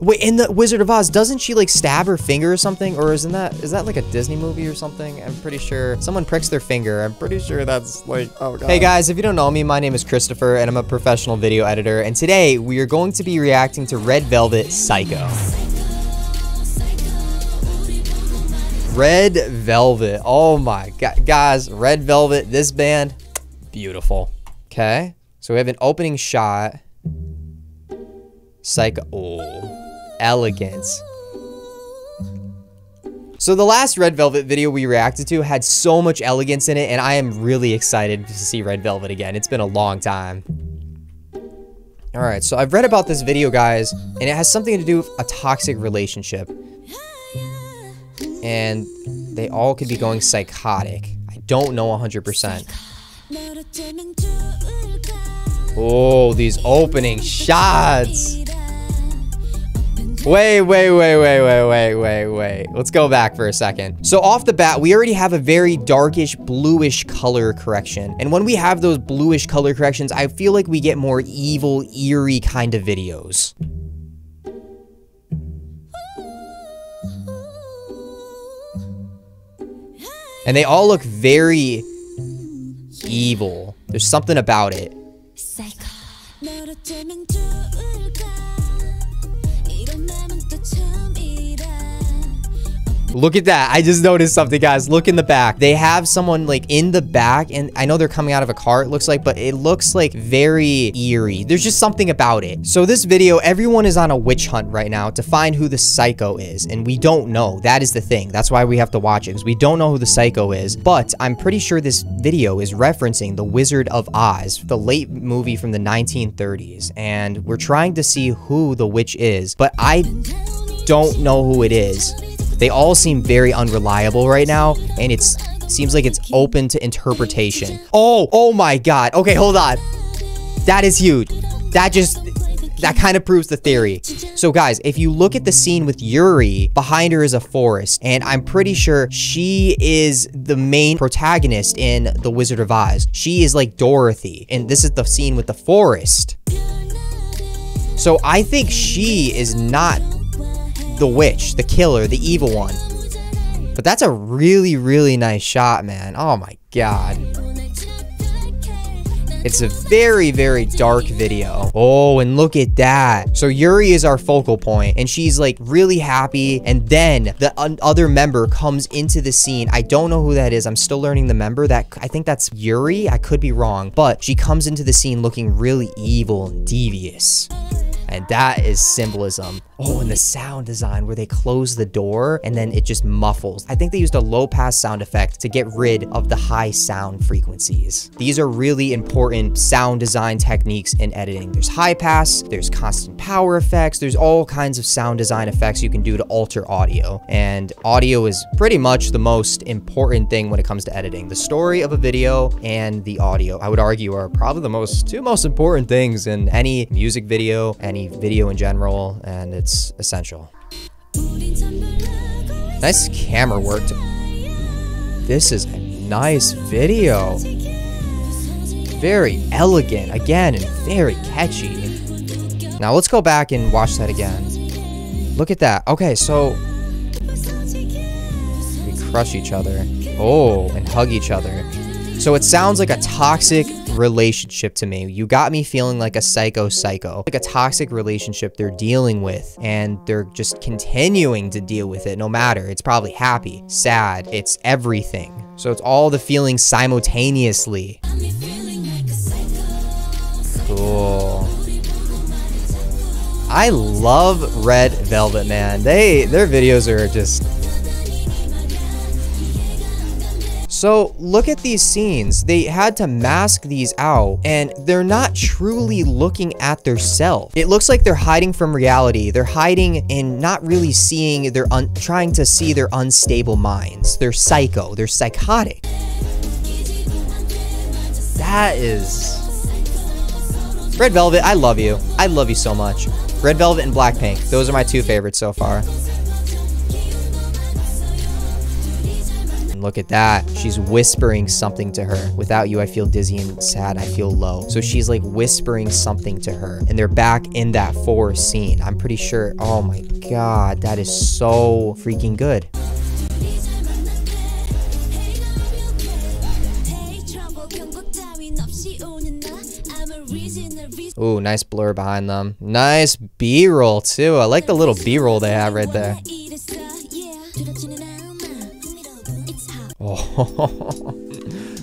Wait, in the Wizard of Oz, doesn't she like stab her finger or something? Or is that like a Disney movie or something? I'm pretty sure someone pricks their finger. I'm pretty sure that's like, oh god. Hey guys, if you don't know me, my name is Christopher and I'm a professional video editor. And today we are going to be reacting to Red Velvet Psycho. Red Velvet. Oh my god. Guys, Red Velvet, this band, beautiful. Okay. So we have an opening shot. Psycho. Oh. Elegance. So the last Red Velvet video we reacted to had so much elegance in it, and I am really excited to see Red Velvet again. It's been a long time. All right, so I've read about this video, guys, and it has something to do with a toxic relationship. And they all could be going psychotic. I don't know 100%. Oh, these opening shots. Wait. Let's go back for a second. So off the bat, we already have a very darkish, bluish color correction. And when we have those bluish color corrections, I feel like we get more evil, eerie kind of videos. And they all look very evil. There's something about it. Look at that. I just noticed something, guys. Look in the back. They have someone like in the back, and I know they're coming out of a car, it looks like, but it looks like very eerie. There's just something about it. So this video, everyone is on a witch hunt right now to find who the psycho is, and we don't know. That is the thing. That's why we have to watch it, because we don't know who the psycho is, but I'm pretty sure this video is referencing The Wizard of Oz, the late movie from the 1930s, and we're trying to see who the witch is, but I don't know who it is. They all seem very unreliable right now, and it seems like it's open to interpretation. Oh my god. Okay, hold on. That is huge. That kind of proves the theory. So guys, if you look at the scene with Yuri, behind her is a forest, and I'm pretty sure she is the main protagonist in The Wizard of Oz. She is like Dorothy, and this is the scene with the forest. So I think she is not the witch, the killer, the evil one. But that's a really, really nice shot, man. Oh my god. It's a very, very dark video. Oh, and look at that. So Yuri is our focal point, and she's like really happy. And then the other member comes into the scene. I don't know who that is. I'm still learning the member. I think that's Yuri. I could be wrong, but she comes into the scene looking really evil and devious. And that is symbolism. Oh, and the sound design where they close the door and then it just muffles. I think they used a low pass sound effect to get rid of the high sound frequencies. These are really important sound design techniques in editing. There's high pass, there's constant power effects, there's all kinds of sound design effects you can do to alter audio. And audio is pretty much the most important thing when it comes to editing. The story of a video and the audio, I would argue, are probably the two most important things in any music video, any video in general, and it's essential. Nice camera work. This is a nice video. Very elegant again and very catchy. Now let's go back and watch that again. Look at that. Okay, so we crush each other. Oh, and hug each other. So it sounds like a toxic relationship to me. You got me feeling like a psycho. Like a toxic relationship they're dealing with, and they're just continuing to deal with it no matter. It's probably happy, sad, it's everything. So it's all the feelings simultaneously. Cool. I love Red Velvet, man. Their videos are just... So look at these scenes. They had to mask these out, and they're not truly looking at themselves. It looks like they're hiding from reality. They're hiding and not really seeing, they're trying to see their unstable minds. They're psycho, they're psychotic. That is... Red Velvet, I love you. I love you so much. Red Velvet and Blackpink, those are my two favorites so far. Look at that. She's whispering something to her. Without you, I feel dizzy and sad. I feel low. So she's like whispering something to her. And they're back in that forest scene. I'm pretty sure. Oh my God. That is so freaking good. Ooh, nice blur behind them. Nice B-roll too. I like the little B-roll they have right there. Oh,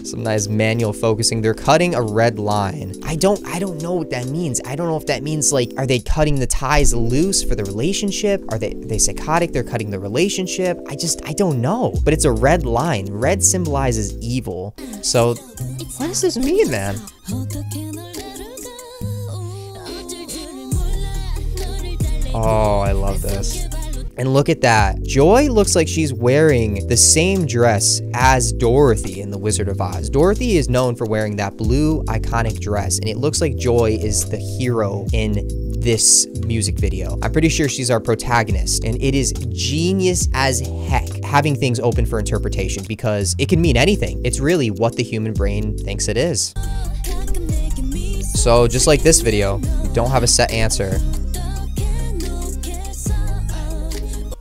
some nice manual focusing. They're cutting a red line. I don't know what that means. I don't know if that means, like, are they cutting the ties loose for the relationship? Are they psychotic? They're cutting the relationship. I don't know. But it's a red line. Red symbolizes evil. So what does this mean, man? Oh, I love this. And look at that. Joy looks like she's wearing the same dress as Dorothy in The Wizard of Oz. Dorothy is known for wearing that blue iconic dress, and it looks like Joy is the hero in this music video. I'm pretty sure she's our protagonist, and it is genius as heck having things open for interpretation because it can mean anything. It's really what the human brain thinks it is. So just like this video, we don't have a set answer.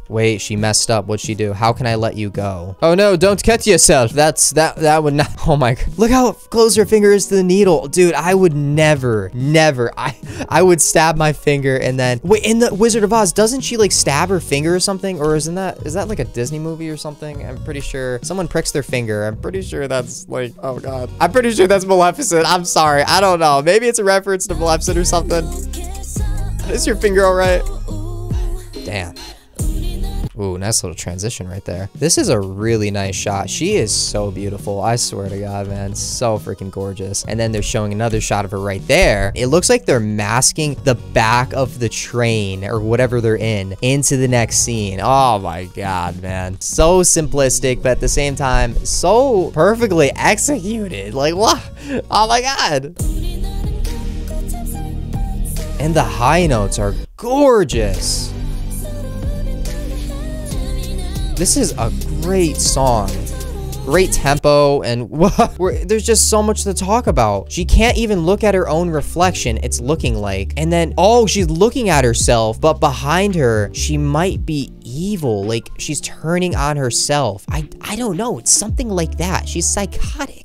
Wait, she messed up. What'd she do? How can I let you go? Oh no, don't cut yourself. That would not. Oh my, look how close her finger is to the needle. Dude, I would never. I would stab my finger and then, wait, in The Wizard of Oz, doesn't she like stab her finger or something? Or is that like a Disney movie or something? I'm pretty sure someone pricks their finger. I'm pretty sure that's like, oh God. I'm pretty sure that's Maleficent. I'm sorry. I don't know. Maybe it's a reference to Maleficent or something. Is your finger all right? Damn. Ooh, nice little transition right there. This is a really nice shot. She is so beautiful. I swear to God, man. So freaking gorgeous. And then they're showing another shot of her right there. It looks like they're masking the back of the train or whatever they're in into the next scene. Oh my God, man. So simplistic, but at the same time, so perfectly executed. Like, what? Oh my God. And the high notes are gorgeous. This is a great song. Great tempo, and what? There's just so much to talk about. She can't even look at her own reflection, it's looking like. And then, oh, she's looking at herself, but behind her, she might be evil. Like, she's turning on herself. I don't know. It's something like that. She's psychotic.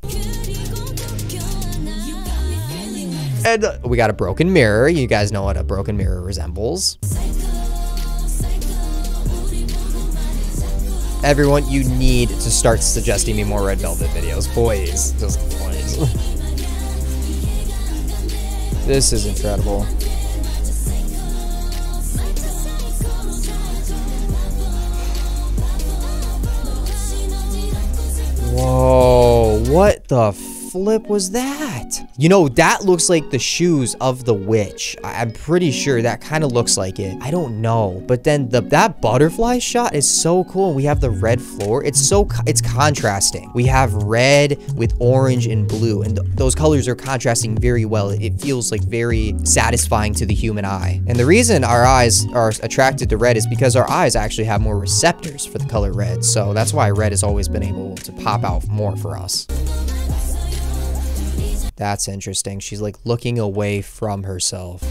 And we got a broken mirror. You guys know what a broken mirror resembles. Everyone, you need to start suggesting me more Red Velvet videos. Boys. Just boys. This is incredible. Whoa. What the flip was that? You know, that looks like the shoes of the witch. I'm pretty sure that kind of looks like it. I don't know. But then that butterfly shot is so cool. We have the red floor. It's contrasting. We have red with orange and blue, and those colors are contrasting very well. It feels like very satisfying to the human eye. And the reason our eyes are attracted to red is because our eyes actually have more receptors for the color red. So that's why red has always been able to pop out more for us. That's interesting. She's like looking away from herself.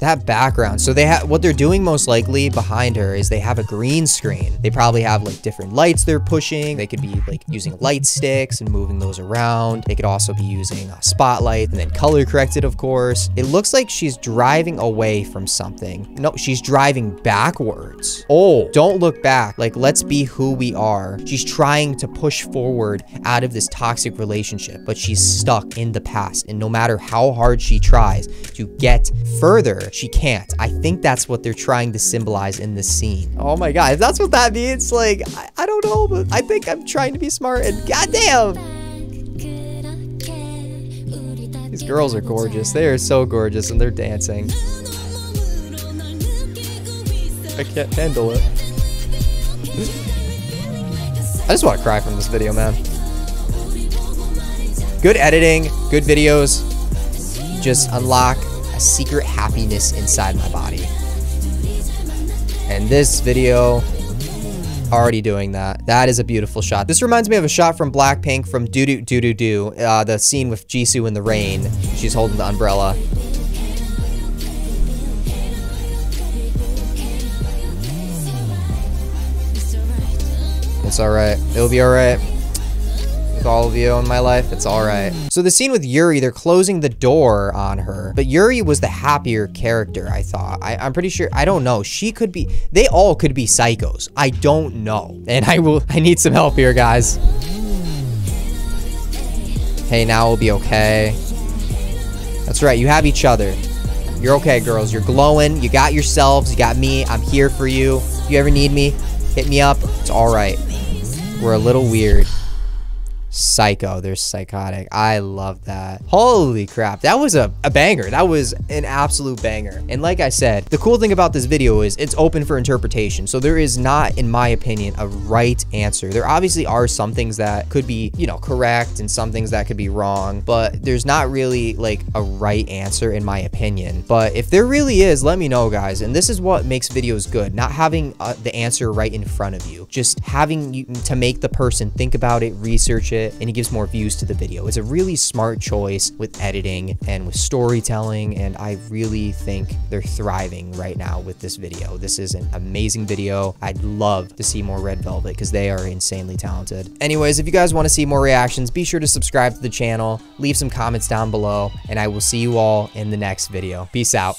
That background. So they have what they're doing most likely behind her is they have a green screen. They probably have like different lights they're pushing. They could be like using light sticks and moving those around. They could also be using a spotlight and then color corrected, of course. It looks like she's driving away from something. No, she's driving backwards. Oh, don't look back. Like, let's be who we are. She's trying to push forward out of this toxic relationship, but she's stuck in the past. And no matter how hard she tries to get further, she can't. I think that's what they're trying to symbolize in this scene. Oh my God, if that's what that means, like, I don't know, but I think I'm trying to be smart and goddamn. These girls are gorgeous. They are so gorgeous and they're dancing. I can't handle it. I just want to cry from this video, man. Good editing, good videos. Just unlock a secret happiness inside my body. And this video, already doing that. That is a beautiful shot. This reminds me of a shot from Blackpink from Doo Doo Doo Doo Doo, the scene with Jisoo in the rain. She's holding the umbrella. It's alright. It'll be alright. With all of you in my life, it's alright. So the scene with Yuri, they're closing the door on her. But Yuri was the happier character, I thought. I'm pretty sure. I don't know. She could be... They all could be psychos. I don't know. And I need some help here, guys. Hey, now we'll be okay. That's right. You have each other. You're okay, girls. You're glowing. You got yourselves. You got me. I'm here for you. If you ever need me, hit me up. It's alright. We're a little weird. Psycho. They're psychotic. I love that. Holy crap. That was a banger. That was an absolute banger. And like I said, the cool thing about this video is it's open for interpretation. So there is not, in my opinion, a right answer. There obviously are some things that could be, you know, correct and some things that could be wrong, but there's not really like a right answer in my opinion. But if there really is, let me know, guys. And this is what makes videos good. Not having the answer right in front of you. Just having you to make the person think about it, research it, and it gives more views to the video. It's a really smart choice with editing and with storytelling, and I really think they're thriving right now with this video. This is an amazing video. I'd love to see more Red Velvet because they are insanely talented. Anyways, if you guys want to see more reactions, be sure to subscribe to the channel, leave some comments down below, and I will see you all in the next video. Peace out.